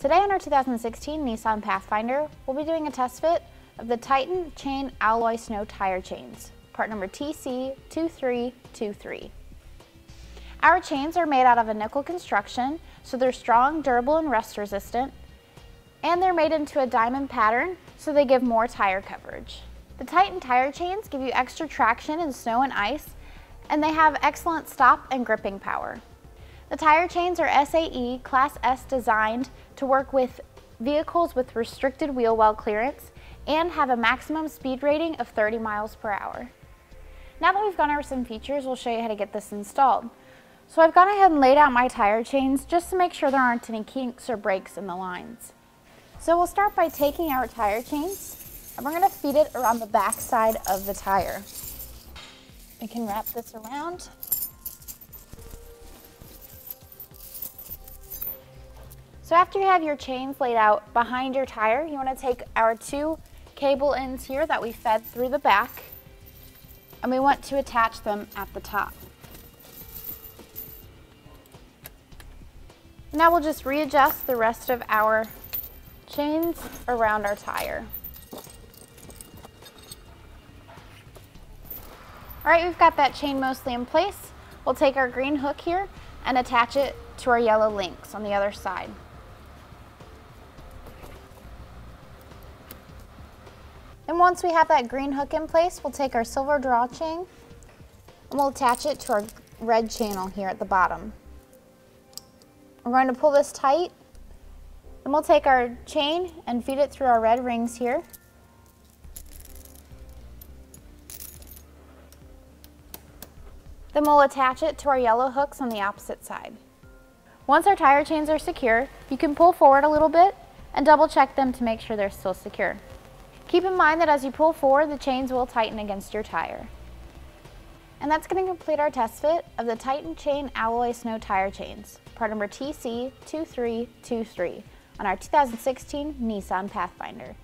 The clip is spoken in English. Today on our 2016 Nissan Pathfinder, we'll be doing a test fit of the Titan Chain Alloy Snow Tire Chains, part number TC2323. Our chains are made out of a nickel construction, so they're strong, durable, and rust resistant, and they're made into a diamond pattern, so they give more tire coverage. The Titan tire chains give you extra traction in snow and ice, and they have excellent stop and gripping power. The tire chains are SAE Class S designed to work with vehicles with restricted wheel well clearance and have a maximum speed rating of 30 miles per hour. Now that we've gone over some features, we'll show you how to get this installed. So I've gone ahead and laid out my tire chains just to make sure there aren't any kinks or breaks in the lines. So we'll start by taking our tire chains and we're going to feed it around the back side of the tire. We can wrap this around. So after you have your chains laid out behind your tire, you want to take our two cable ends here that we fed through the back, and we want to attach them at the top. Now we'll just readjust the rest of our chains around our tire. All right, we've got that chain mostly in place. We'll take our green hook here and attach it to our yellow links on the other side. And once we have that green hook in place, we'll take our silver draw chain and we'll attach it to our red channel here at the bottom. We're going to pull this tight, and we'll take our chain and feed it through our red rings here. Then we'll attach it to our yellow hooks on the opposite side. Once our tire chains are secure, you can pull forward a little bit and double check them to make sure they're still secure. Keep in mind that as you pull forward, the chains will tighten against your tire. And that's going to complete our test fit of the Titan Chain Alloy Snow Tire Chains, part number TC2323 on our 2016 Nissan Pathfinder.